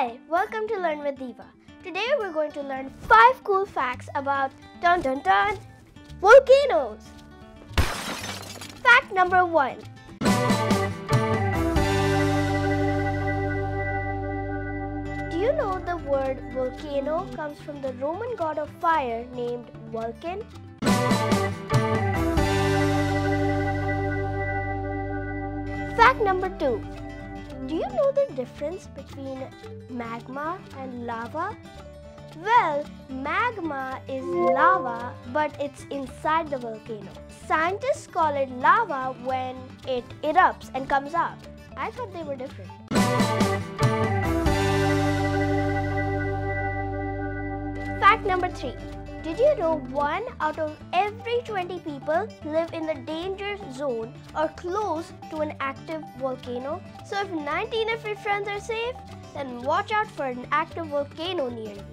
Hi, welcome to Learn with Diva. Today we're going to learn 5 cool facts about volcanoes. Fact number 1. Do you know the word volcano comes from the Roman god of fire named Vulcan? Fact number 2. Do you know the difference between magma and lava? Well, magma is lava, but it's inside the volcano. Scientists call it lava when it erupts and comes out. I thought they were different. Fact number 3. Did you know 1 out of every 20 people live in the danger zone or close to an active volcano? So if 19 of your friends are safe, then watch out for an active volcano near you.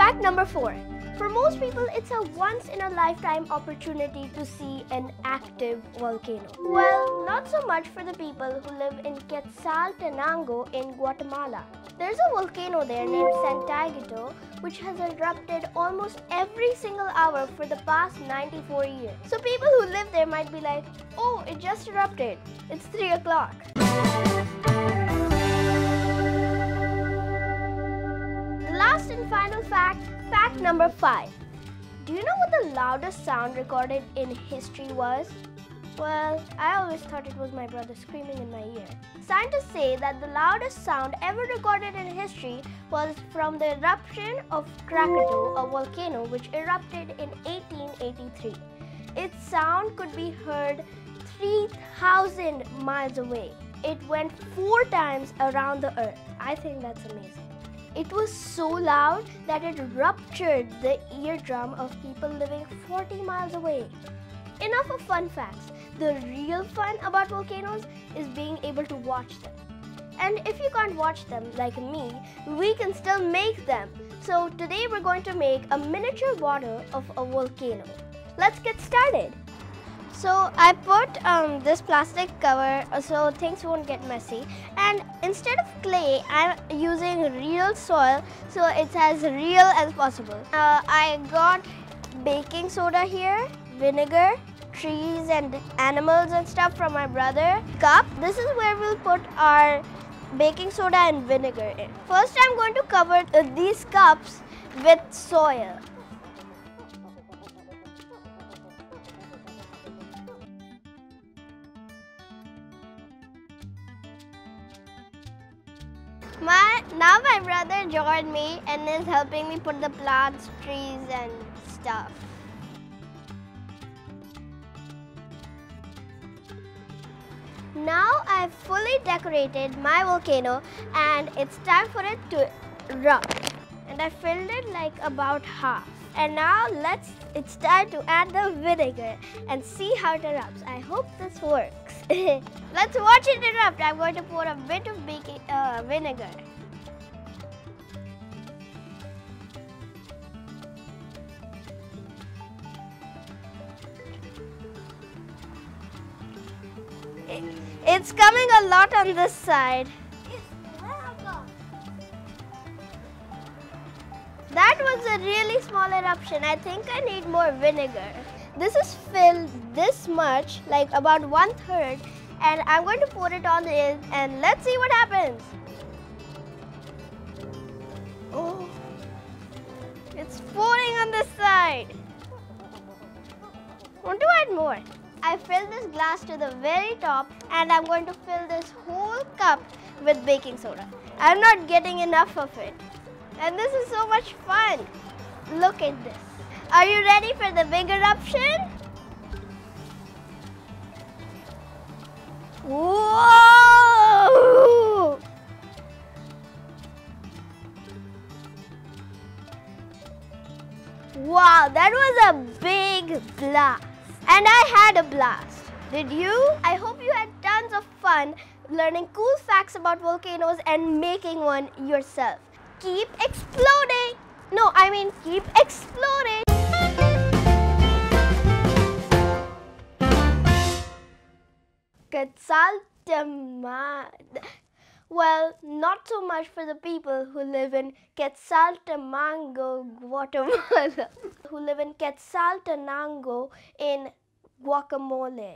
Fact number 4. For most people, it's a once-in-a-lifetime opportunity to see an active volcano. Well, not so much for the people who live in Quetzaltenango in Guatemala. There's a volcano there named Santiaguito, which has erupted almost every single hour for the past 94 years. So people who live there might be like, oh, it just erupted. It's 3 o'clock. The last and final fact. Fact number 5. Do you know what the loudest sound recorded in history was? Well, I always thought it was my brother screaming in my ear. Scientists say that the loudest sound ever recorded in history was from the eruption of Krakatoa, a volcano which erupted in 1883. Its sound could be heard 3,000 miles away. It went 4 times around the earth. I think that's amazing. It was so loud that it ruptured the eardrum of people living 40 miles away. Enough of fun facts. The real fun about volcanoes is being able to watch them. And if you can't watch them, like me, we can still make them. So today we're going to make a miniature model of a volcano. Let's get started. So I put this plastic cover so things won't get messy, and instead of clay I'm using real soil so it's as real as possible. I got baking soda here, vinegar, trees and animals and stuff from my brother. Cup. This is where we'll put our baking soda and vinegar in. First I'm going to cover these cups with soil. Now my brother joined me and is helping me put the plants, trees and stuff. Now I've fully decorated my volcano and it's time for it to erupt. And I filled it like about half. And now it's time to add the vinegar and see how it erupts. I hope this works. Let's watch it erupt. I'm going to pour a bit of vinegar. It's coming a lot on this side. That was a really small eruption. I think I need more vinegar. This is filled this much, like about 1/3, and I'm going to pour it on in and let's see what happens. Oh, it's pouring on this side. I want to add more. I filled this glass to the very top and I'm going to fill this whole cup with baking soda. I'm not getting enough of it. And this is so much fun. Look at this. Are you ready for the big eruption? Whoa! Wow, that was a big blast. And I had a blast. Did you? I hope you had tons of fun learning cool facts about volcanoes and making one yourself. Keep exploding! No, I mean keep exploring! Quetzaltenango. Well, not so much for the people who live in Quetzaltenango, Guatemala, who live in Quetzaltenango in guacamole.